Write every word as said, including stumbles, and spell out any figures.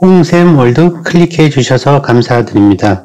홍샘월드 클릭해 주셔서 감사드립니다.